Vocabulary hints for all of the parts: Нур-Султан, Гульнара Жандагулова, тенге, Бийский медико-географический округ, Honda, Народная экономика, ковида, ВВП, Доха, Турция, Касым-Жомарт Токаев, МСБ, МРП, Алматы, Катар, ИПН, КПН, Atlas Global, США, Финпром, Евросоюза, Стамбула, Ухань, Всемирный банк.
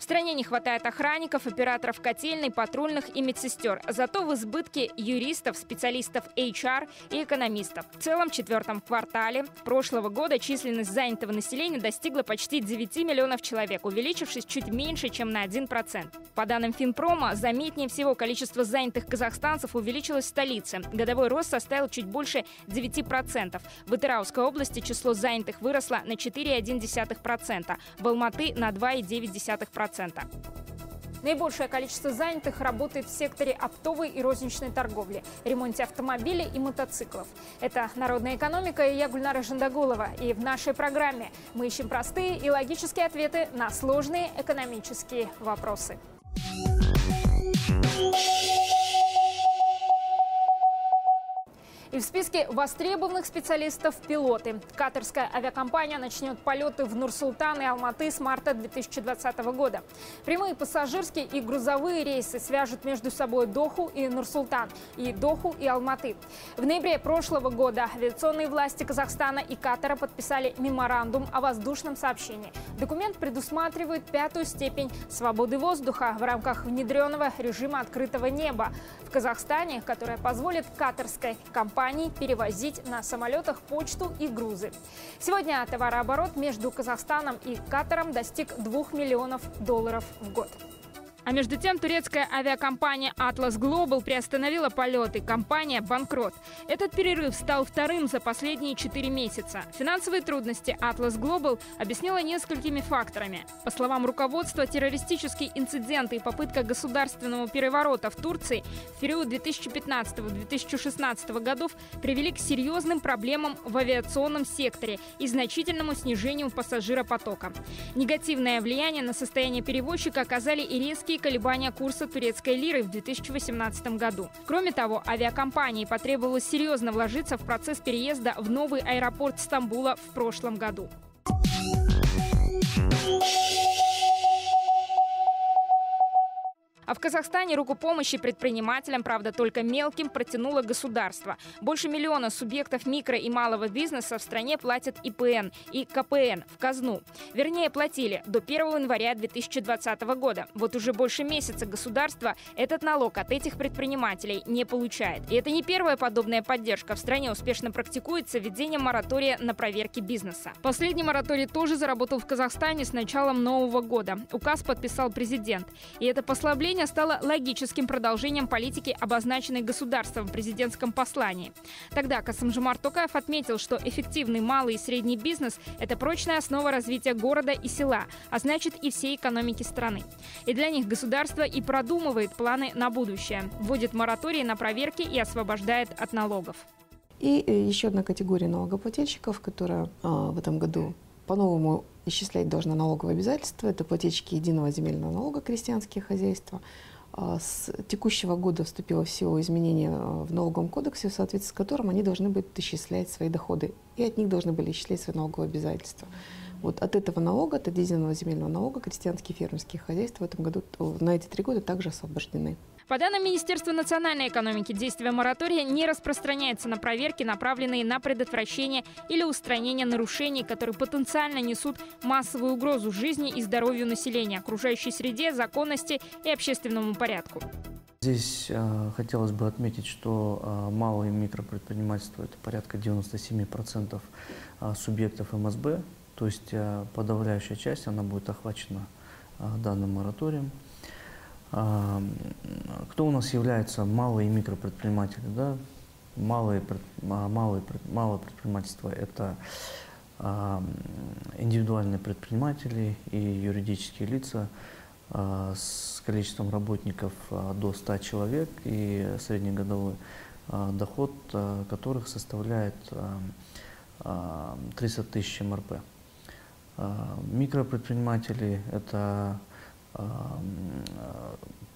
В стране не хватает охранников, операторов котельной, патрульных и медсестер. Зато в избытке юристов, специалистов HR и экономистов. В целом, в четвертом квартале прошлого года численность занятого населения достигла почти 9 миллионов человек, увеличившись чуть меньше, чем на 1%. По данным Финпрома, заметнее всего количество занятых казахстанцев увеличилось в столице. Годовой рост составил чуть больше 9%. В Атыраусской области число занятых выросло на 4,1%, в Алматы на 2,9%. Наибольшее количество занятых работает в секторе оптовой и розничной торговли, ремонте автомобилей и мотоциклов. Это «Народная экономика», и я, Гульнара Жандагулова. И в нашей программе мы ищем простые и логические ответы на сложные экономические вопросы. И в списке востребованных специалистов пилоты. Катарская авиакомпания начнет полеты в Нур-Султан и Алматы с марта 2020 года. Прямые пассажирские и грузовые рейсы свяжут между собой Доху и Нур-Султан, и Доху и Алматы. В ноябре прошлого года авиационные власти Казахстана и Катара подписали меморандум о воздушном сообщении. Документ предусматривает 5-ю степень свободы воздуха в рамках внедренного режима открытого неба в Казахстане, которая позволит катарской компании перевозить на самолетах почту и грузы. Сегодня товарооборот между Казахстаном и Катаром достиг $2 миллионов в год. А между тем, турецкая авиакомпания Atlas Global приостановила полеты. Компания банкрот. Этот перерыв стал вторым за последние 4 месяца. Финансовые трудности Atlas Global объяснила несколькими факторами. По словам руководства, террористические инциденты и попытка государственного переворота в Турции в период 2015-2016 годов привели к серьезным проблемам в авиационном секторе и значительному снижению пассажиропотока. Негативное влияние на состояние перевозчика оказали и резкие колебания курса турецкой лиры в 2018 году. Кроме того, авиакомпании потребовалось серьезно вложиться в процесс переезда в новый аэропорт Стамбула в прошлом году. А в Казахстане руку помощи предпринимателям, правда, только мелким, протянуло государство. Больше миллиона субъектов микро и малого бизнеса в стране платят ИПН и КПН в казну. Вернее, платили до 1 января 2020 года. Вот уже больше месяца государство этот налог от этих предпринимателей не получает. И это не первая подобная поддержка. В стране успешно практикуется введение моратория на проверки бизнеса. Последний мораторий тоже заработал в Казахстане с началом нового года. Указ подписал президент. И это послабление стало логическим продолжением политики, обозначенной государством в президентском послании. Тогда Касым-Жомарт Токаев отметил, что эффективный малый и средний бизнес – это прочная основа развития города и села, а значит и всей экономики страны. И для них государство и продумывает планы на будущее, вводит мораторий на проверки и освобождает от налогов. И еще одна категория налогоплательщиков, которая в этом году по-новому исчислять должно налоговые обязательства. Это плательщики единого земельного налога, крестьянские хозяйства. С текущего года вступило в силу изменения в налоговом кодексе, в соответствии с которым они должны будут исчислять свои доходы. И от них должны были исчислять свои налоговые обязательства. Вот от этого налога, от единого земельного налога, крестьянские и фермерские хозяйства в этом году, на эти 3 года также освобождены. По данным Министерства национальной экономики, действие моратория не распространяется на проверки, направленные на предотвращение или устранение нарушений, которые потенциально несут массовую угрозу жизни и здоровью населения, окружающей среде, законности и общественному порядку. Здесь хотелось бы отметить, что малое и микропредпринимательство – это порядка 97% субъектов МСБ, то есть подавляющая часть, она будет охвачена данным мораторием. Кто у нас является малые и микропредприниматели? Да? Малое предпринимательство – это индивидуальные предприниматели и юридические лица с количеством работников до 100 человек и среднегодовой доход которых составляет 300 тысяч МРП. Микропредприниматели – это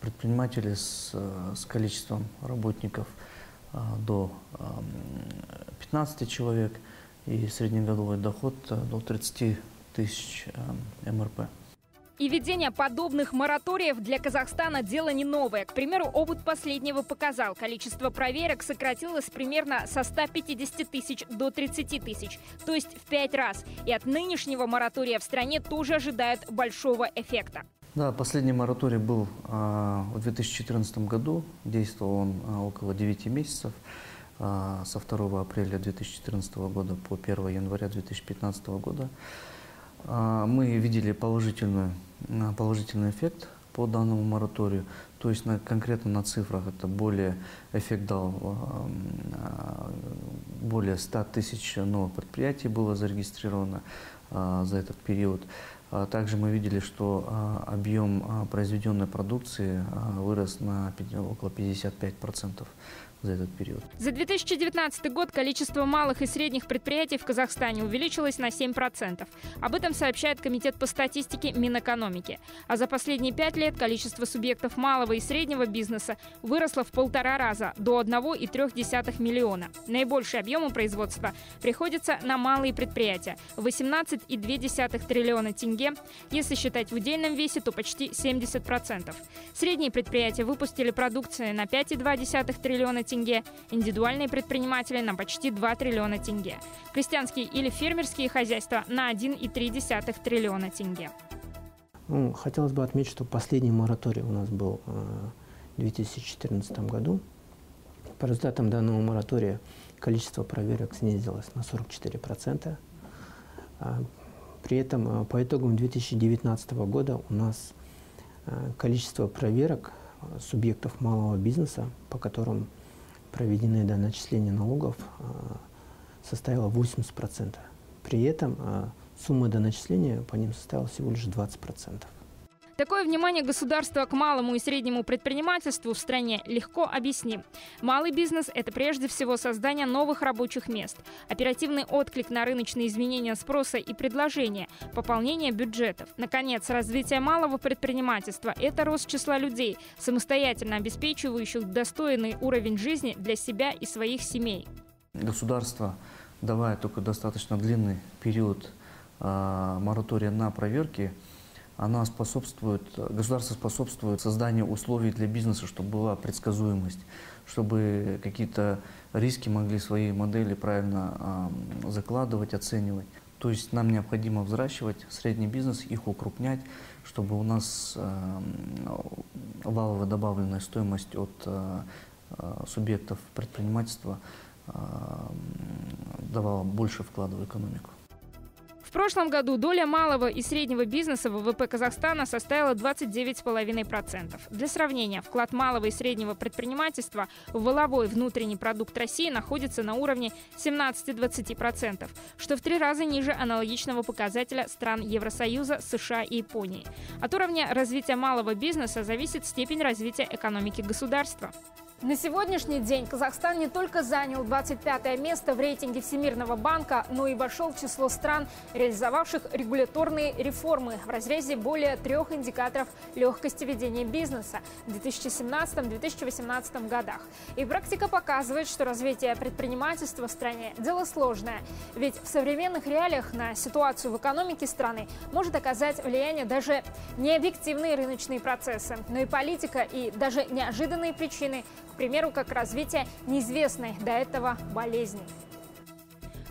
предприниматели с количеством работников до 15 человек и среднегодовой доход до 30 тысяч МРП. И введение подобных мораториев для Казахстана – дело не новое. К примеру, опыт последнего показал. Количество проверок сократилось примерно со 150 тысяч до 30 тысяч, то есть в 5 раз. И от нынешнего моратория в стране тоже ожидают большого эффекта. Да, последний мораторий был в 2014 году, действовал он около 9 месяцев, со 2 апреля 2014 года по 1 января 2015 года. Мы видели положительный эффект по данному мораторию, то есть конкретно на цифрах это эффект дал более 100 тысяч новых предприятий было зарегистрировано за этот период. Также мы видели, что объем произведенной продукции вырос на около 55% за этот период. За 2019 год количество малых и средних предприятий в Казахстане увеличилось на 7%. Об этом сообщает Комитет по статистике Минэкономики. А за последние 5 лет количество субъектов малого и среднего бизнеса выросло в 1,5 раза до 1,3 миллиона. Наибольшие объемы производства приходятся на малые предприятия – 18,2 триллиона тенге. Если считать в удельном весе, то почти 70%. Средние предприятия выпустили продукции на 5,2 триллиона тенге, индивидуальные предприниматели на почти 2 триллиона тенге, крестьянские или фермерские хозяйства на 1,3 триллиона тенге. Ну, хотелось бы отметить, что последний мораторий у нас был в 2014 году. По результатам данного моратория количество проверок снизилось на 44%. При этом по итогам 2019 года у нас количество проверок субъектов малого бизнеса, по которым проведены начисления налогов, составило 80%. При этом сумма доначисления по ним составила всего лишь 20%. Такое внимание государства к малому и среднему предпринимательству в стране легко объясним. Малый бизнес – это прежде всего создание новых рабочих мест, оперативный отклик на рыночные изменения спроса и предложения, пополнение бюджетов. Наконец, развитие малого предпринимательства – это рост числа людей, самостоятельно обеспечивающих достойный уровень жизни для себя и своих семей. Государство, давая только достаточно длинный период моратория на проверки, государство способствует созданию условий для бизнеса, чтобы была предсказуемость, чтобы какие-то риски могли свои модели правильно закладывать, оценивать. То есть нам необходимо взращивать средний бизнес, их укрупнять, чтобы у нас валовая добавленная стоимость от субъектов предпринимательства давала больше вклада в экономику. В прошлом году доля малого и среднего бизнеса в ВВП Казахстана составила 29,5%. Для сравнения, вклад малого и среднего предпринимательства в валовой внутренний продукт России находится на уровне 17-20%, что в 3 раза ниже аналогичного показателя стран Евросоюза, США и Японии. От уровня развития малого бизнеса зависит степень развития экономики государства. На сегодняшний день Казахстан не только занял 25-е место в рейтинге Всемирного банка, но и вошел в число стран, реализовавших регуляторные реформы в разрезе более 3 индикаторов легкости ведения бизнеса в 2017-2018 годах. И практика показывает, что развитие предпринимательства в стране – дело сложное. Ведь в современных реалиях на ситуацию в экономике страны может оказать влияние даже не объективные рыночные процессы, но и политика, и даже неожиданные причины – к примеру, как развитие неизвестной до этого болезни.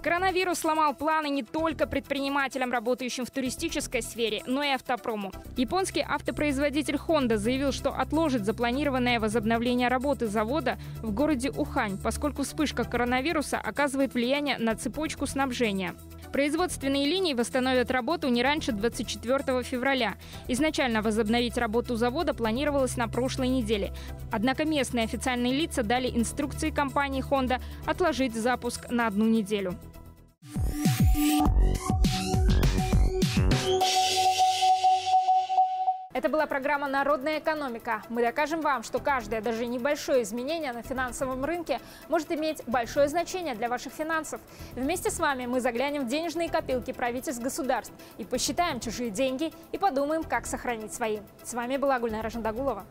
Коронавирус сломал планы не только предпринимателям, работающим в туристической сфере, но и автопрому. Японский автопроизводитель Honda заявил, что отложит запланированное возобновление работы завода в городе Ухань, поскольку вспышка коронавируса оказывает влияние на цепочку снабжения. Производственные линии восстановят работу не раньше 24 февраля. Изначально возобновить работу завода планировалось на прошлой неделе. Однако местные официальные лица дали инструкции компании Honda отложить запуск на 1 неделю. Это была программа «Народная экономика». Мы докажем вам, что каждое, даже небольшое изменение на финансовом рынке может иметь большое значение для ваших финансов. Вместе с вами мы заглянем в денежные копилки правительств государств и посчитаем чужие деньги и подумаем, как сохранить свои. С вами была Гульнара Жандагулова.